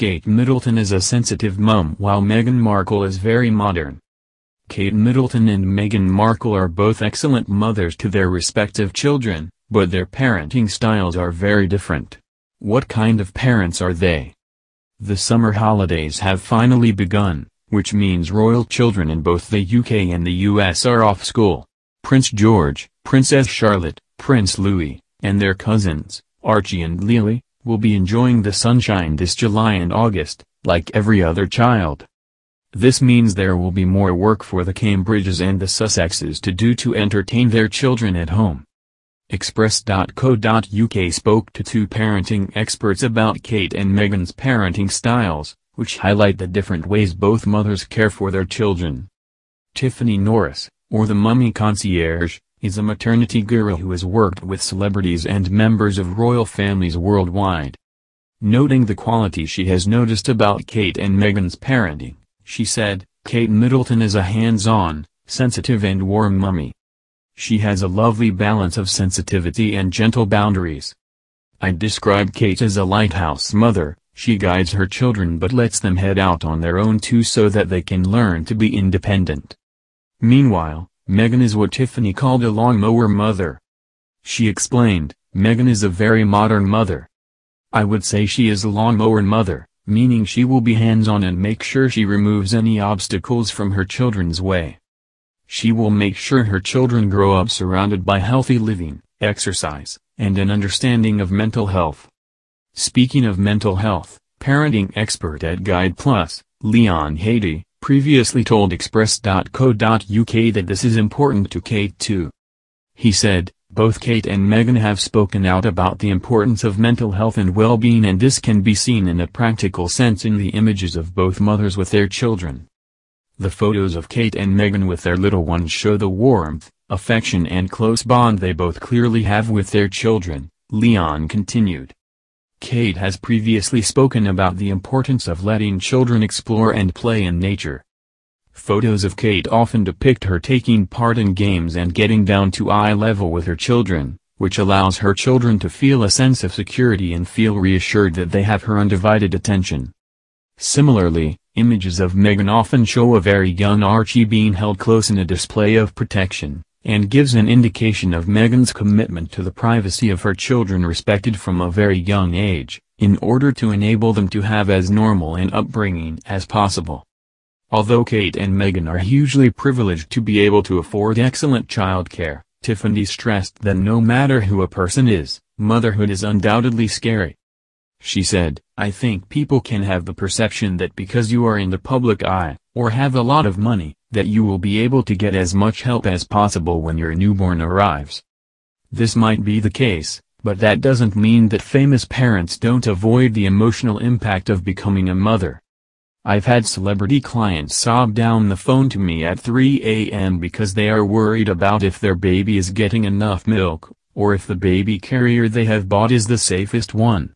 Kate Middleton is a sensitive mum while Meghan Markle is very modern. Kate Middleton and Meghan Markle are both excellent mothers to their respective children, but their parenting styles are very different. What kind of parents are they? The summer holidays have finally begun, which means royal children in both the UK and the US are off school. Prince George, Princess Charlotte, Prince Louis, and their cousins, Archie and Lily, will be enjoying the sunshine this July and August, like every other child. This means there will be more work for the Cambridges and the Sussexes to do to entertain their children at home. Express.co.uk spoke to two parenting experts about Kate and Meghan's parenting styles, which highlight the different ways both mothers care for their children. Tiffany Norris, or the Mummy Concierge, is a maternity guru who has worked with celebrities and members of royal families worldwide. Noting the quality she has noticed about Kate and Meghan's parenting, she said, "Kate Middleton is a hands-on, sensitive and warm mummy. She has a lovely balance of sensitivity and gentle boundaries. I describe Kate as a lighthouse mother. She guides her children but lets them head out on their own too so that they can learn to be independent." Meanwhile, Meghan is what Tiffany called a lawnmower mother. She explained, "Meghan is a very modern mother. I would say she is a lawnmower mother, meaning she will be hands-on and make sure she removes any obstacles from her children's way. She will make sure her children grow up surrounded by healthy living, exercise, and an understanding of mental health." Speaking of mental health, parenting expert at GuidePlus, Leon Hady, previously told Express.co.uk that this is important to Kate too. He said, "Both Kate and Meghan have spoken out about the importance of mental health and well-being, and this can be seen in a practical sense in the images of both mothers with their children. The photos of Kate and Meghan with their little ones show the warmth, affection and close bond they both clearly have with their children," Leon continued. Kate has previously spoken about the importance of letting children explore and play in nature. Photos of Kate often depict her taking part in games and getting down to eye level with her children, which allows her children to feel a sense of security and feel reassured that they have her undivided attention. Similarly, images of Meghan often show a very young Archie being held close in a display of protection, and gives an indication of Meghan's commitment to the privacy of her children respected from a very young age, in order to enable them to have as normal an upbringing as possible. Although Kate and Meghan are hugely privileged to be able to afford excellent childcare, Tiffany stressed that no matter who a person is, motherhood is undoubtedly scary. She said, "I think people can have the perception that because you are in the public eye, or have a lot of money, that you will be able to get as much help as possible when your newborn arrives. This might be the case, but that doesn't mean that famous parents don't avoid the emotional impact of becoming a mother. I've had celebrity clients sob down the phone to me at 3 a.m. because they are worried about if their baby is getting enough milk, or if the baby carrier they have bought is the safest one."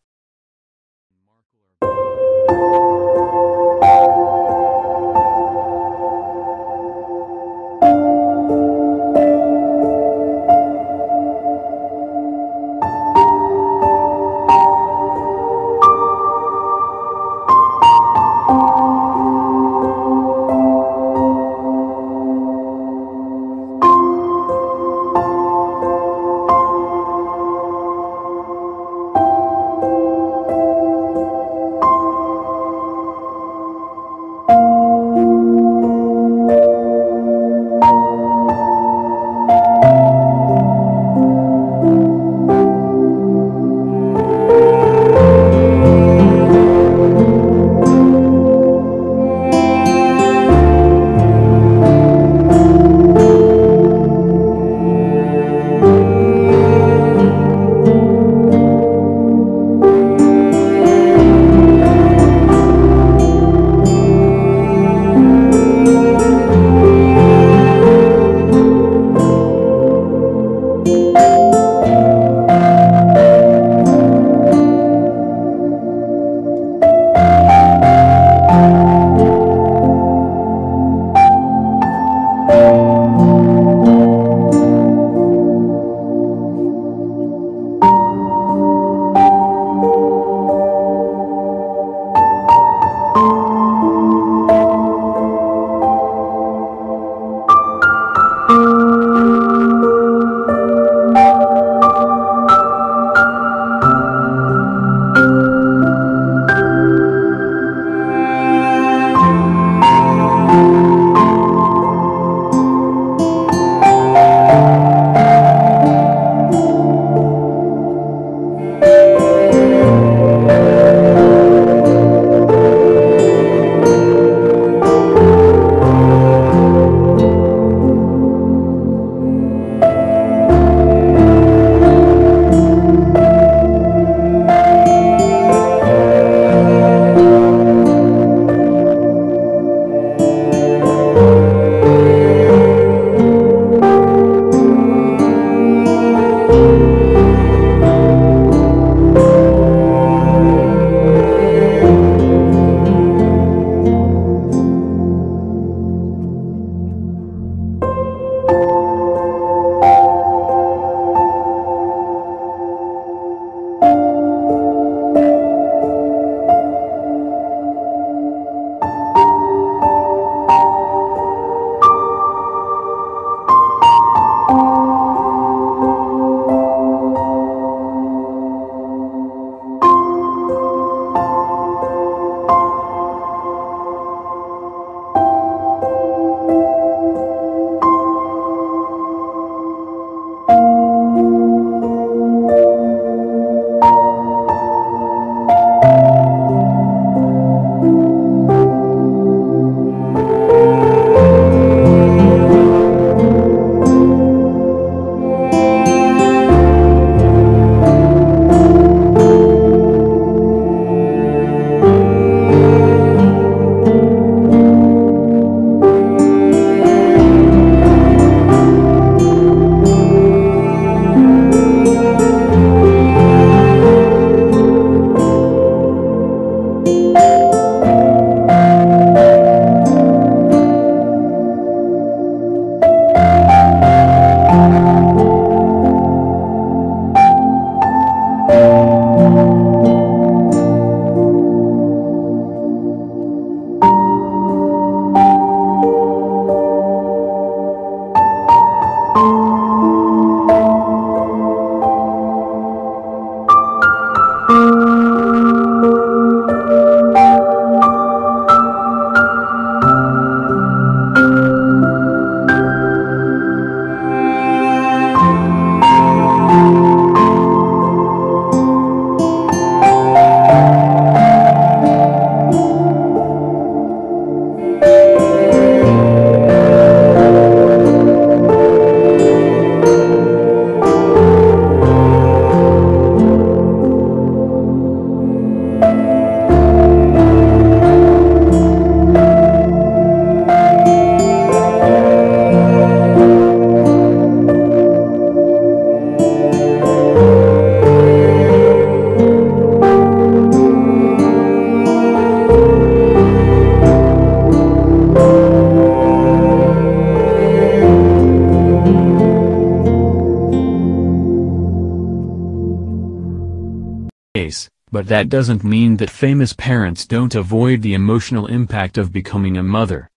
But that doesn't mean that famous parents don't avoid the emotional impact of becoming a mother.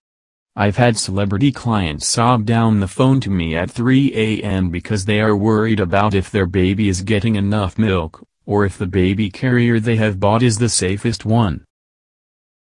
I've had celebrity clients sob down the phone to me at 3 a.m. because they are worried about if their baby is getting enough milk, or if the baby carrier they have bought is the safest one.